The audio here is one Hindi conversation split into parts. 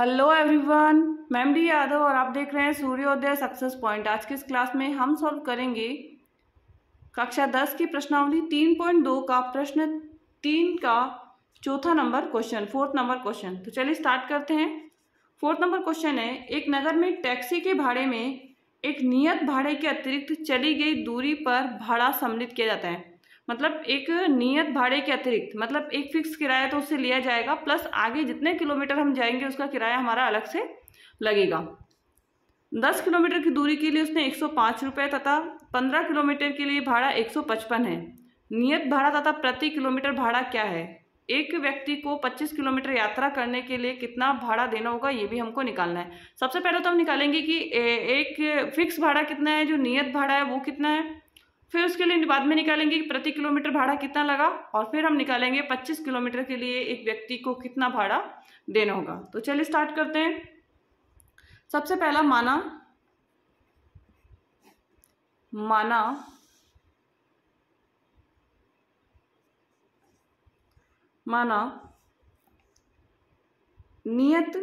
Hello everyone, ma'am D Yadav और आप देख रहे हैं सूर्योदय सक्सेस पॉइंट। आज की इस क्लास में हम सॉल्व करेंगे कक्षा 10 की प्रश्नावली 3.2 का प्रश्न 3 का चौथा number question, fourth number question. तो चलिए स्टार्ट करते हैं। फोर्थ नंबर क्वेश्चन है, एक नगर में टैक्सी के भाड़े में एक नियत भाड़े के अतिरिक्त चली गई दूरी पर भाड़ा सम्मिलित किया जाता है। मतलब एक नियत भाड़े के अतिरिक्त, मतलब एक फिक्स किराया तो उससे लिया जाएगा, प्लस आगे जितने किलोमीटर हम जाएंगे उसका किराया हमारा अलग से लगेगा। 10 किलोमीटर की दूरी के लिए उसने 105 रुपये तथा 15 किलोमीटर के लिए भाड़ा 155 है। नियत भाड़ा तथा प्रति किलोमीटर भाड़ा क्या है? एक व्यक्ति को 25 किलोमीटर यात्रा करने के लिए कितना भाड़ा देना होगा, ये भी हमको निकालना है। सबसे पहले तो हम निकालेंगे कि एक फिक्स भाड़ा कितना है, जो नियत भाड़ा है वो कितना है, फिर उसके लिए बाद में निकालेंगे कि प्रति किलोमीटर भाड़ा कितना लगा, और फिर हम निकालेंगे 25 किलोमीटर के लिए एक व्यक्ति को कितना भाड़ा देना होगा। तो चलिए स्टार्ट करते हैं। सबसे पहला माना नियत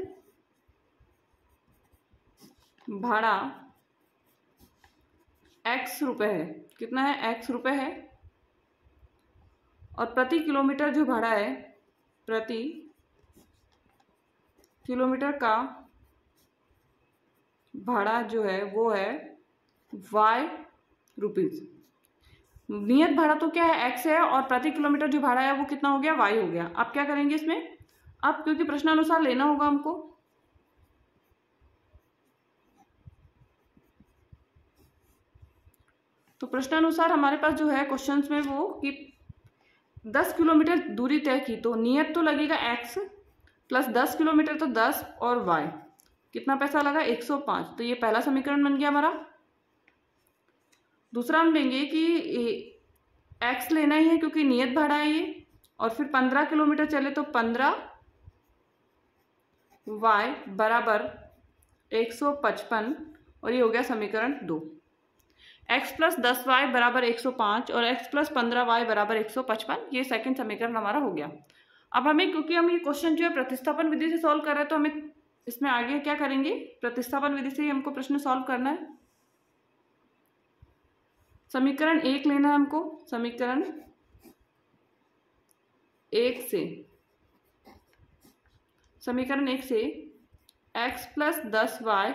भाड़ा x रुपए है। कितना है? x रुपए है। और प्रति किलोमीटर जो भाड़ा है, प्रति किलोमीटर का भाड़ा जो है वो है y रुपीज। नियत भाड़ा तो क्या है, x है, और प्रति किलोमीटर जो भाड़ा है वो कितना हो गया, y हो गया। अब क्या करेंगे इसमें, अब क्योंकि प्रश्नानुसार लेना होगा हमको, तो प्रश्नानुसार हमारे पास जो है क्वेश्चंस में वो कि 10 किलोमीटर दूरी तय की, तो नियत तो लगेगा x प्लस 10 किलोमीटर तो 10 और y, कितना पैसा लगा, 105। तो ये पहला समीकरण बन गया हमारा। दूसरा हम लेंगे कि x लेना ही है क्योंकि नियत भाड़ा है ये, और फिर 15 किलोमीटर चले तो 15 y बराबर 155, और ये हो गया समीकरण 2। x प्लस 10y बराबर 105 और x प्लस 15y बराबर 155, ये सेकंड समीकरण हमारा हो गया। अब हमें, क्योंकि हम ये क्वेश्चन जो है प्रतिस्थापन विधि से सॉल्व कर रहे हैं, तो हमें इसमें आगे क्या करेंगे, प्रतिस्थापन विधि से ही हमको प्रश्न सॉल्व करना है। समीकरण 1 लेना है हमको, समीकरण 1 से x प्लस 10y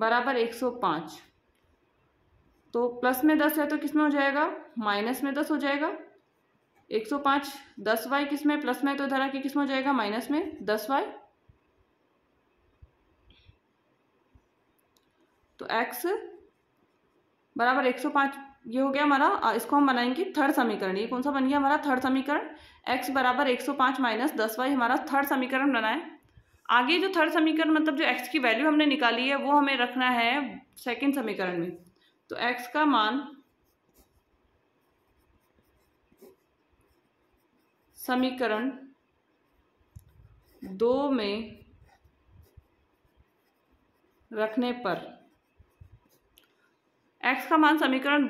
बराबर 105, तो प्लस में 10 है तो किस में हो जाएगा, माइनस में 10 हो जाएगा। 105 10y किस में, प्लस में, तो इधर आके किस में हो जाएगा, माइनस में 10y। तो x बराबर 105, ये हो गया हमारा। इसको हम बनाएंगे थर्ड समीकरण। ये कौन सा बन गया हमारा, थर्ड समीकरण। x बराबर 105 माइनस 10y हमारा थर्ड समीकरण बना है। आगे जो थर्ड समीकरण, मतलब जो x की वैल्यू हमने निकाली है, वो हमें रखना है सेकेंड समीकरण में। तो x का मान समीकरण 2 में रखने पर, समीकरण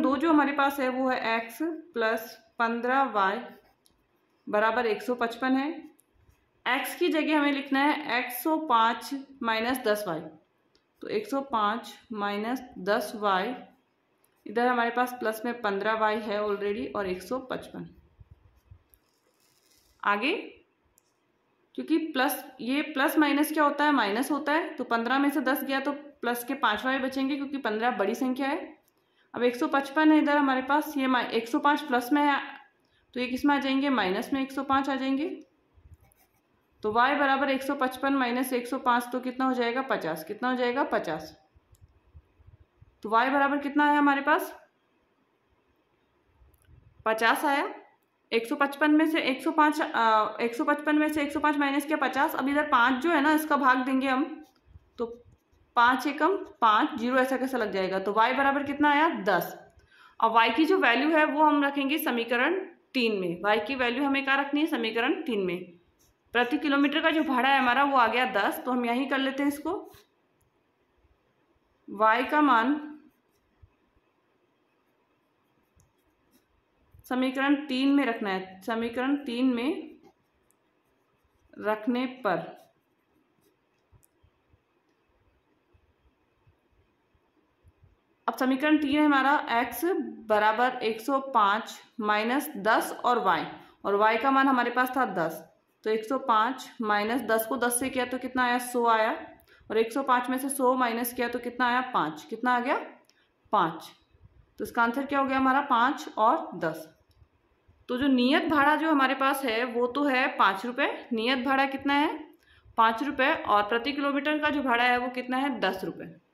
2 जो हमारे पास है वो है x प्लस 15y बराबर 155 है। x की जगह हमें लिखना है 105 माइनस 10y, तो 105 माइनस 10y, इधर हमारे पास प्लस में 15y है ऑलरेडी, और 155 आगे, क्योंकि प्लस, ये प्लस माइनस क्या होता है, माइनस होता है, तो 15 में से 10 गया तो प्लस के 5y बचेंगे क्योंकि 15 बड़ी संख्या है। अब 155 है इधर हमारे पास, ये 105 प्लस में है तो ये किस में आ जाएंगे, माइनस में 105 आ जाएंगे। तो y बराबर 155 माइनस 105, तो कितना हो जाएगा, 50, कितना हो जाएगा, 50। तो y बराबर कितना आया हमारे पास, 50 आया। 155 में से 105, 155 में से 105 माइनस किया 50। अब इधर 5 जो है ना, इसका भाग देंगे हम, तो 5 एकम 5, 0 ऐसा कैसा लग जाएगा। तो y बराबर कितना आया, 10। अब y की जो वैल्यू है वो हम रखेंगे समीकरण 3 में। y की वैल्यू हमें क्या रखनी है, समीकरण 3 में। प्रति किलोमीटर का जो भाड़ा है हमारा वो आ गया 10, तो हम यही कर लेते हैं इसको। y का मान समीकरण 3 में रखना है, समीकरण 3 में रखने पर अब समीकरण 3 है हमारा x बराबर 105 माइनस 10 और y का मान हमारे पास था 10, तो 105 माइनस 10 को 10 से किया तो कितना आया 100 आया, और 105 में से 100 माइनस किया तो कितना आया 5, कितना आ गया 5। तो इसका आंसर क्या हो गया हमारा 5 और 10। तो जो नियत भाड़ा जो हमारे पास है वो तो है 5 रुपये, नियत भाड़ा कितना है 5 रुपये, और प्रति किलोमीटर का जो भाड़ा है वो कितना है 10 रुपये।